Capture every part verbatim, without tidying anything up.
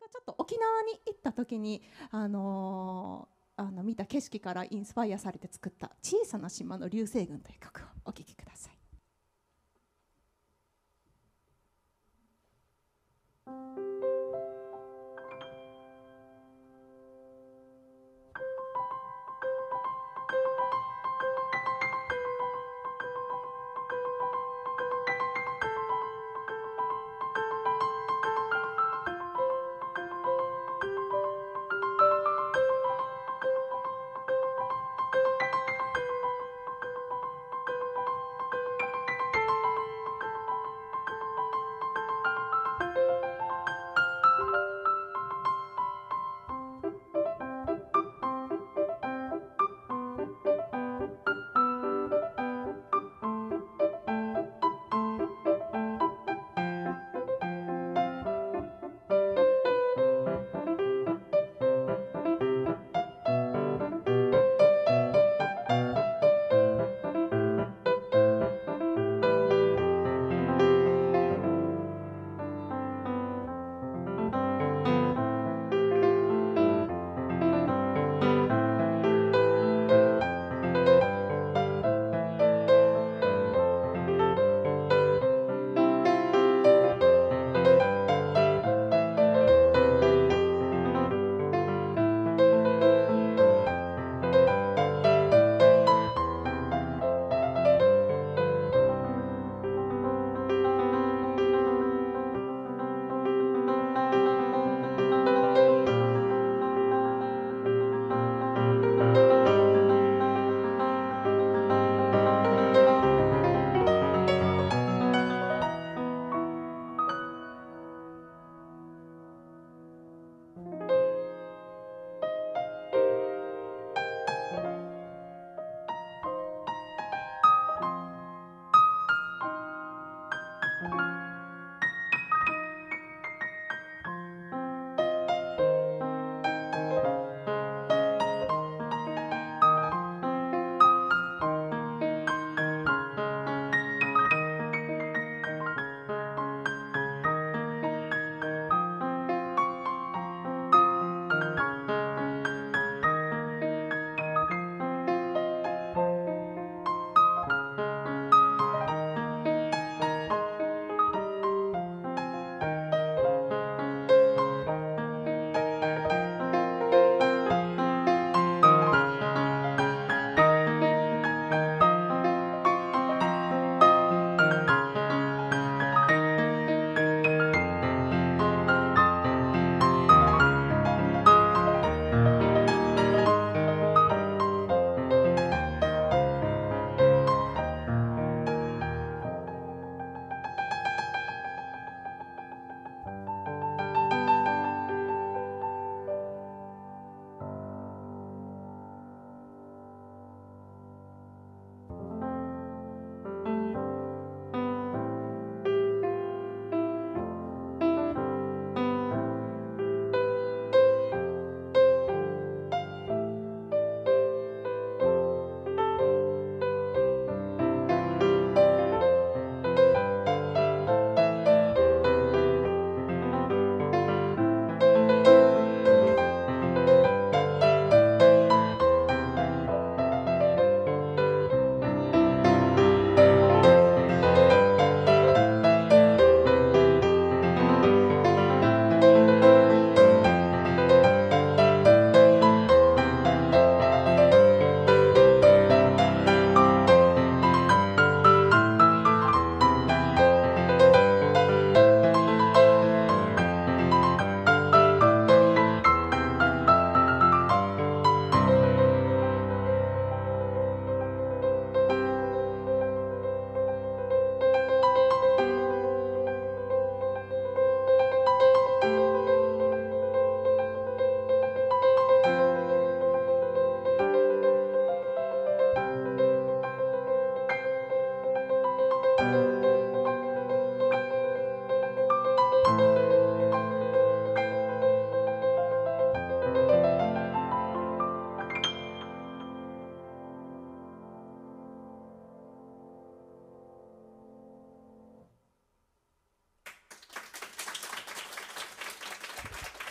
がちょっと沖縄に行った時にあのー、あの見た景色からインスパイアされて作った「小さな島の流星群」という曲をお聴きください。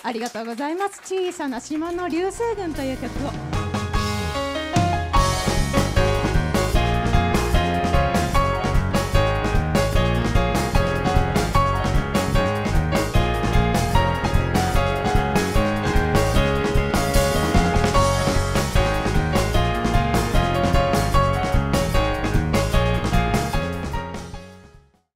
ありがとうございます。小さな島の流星群という曲を。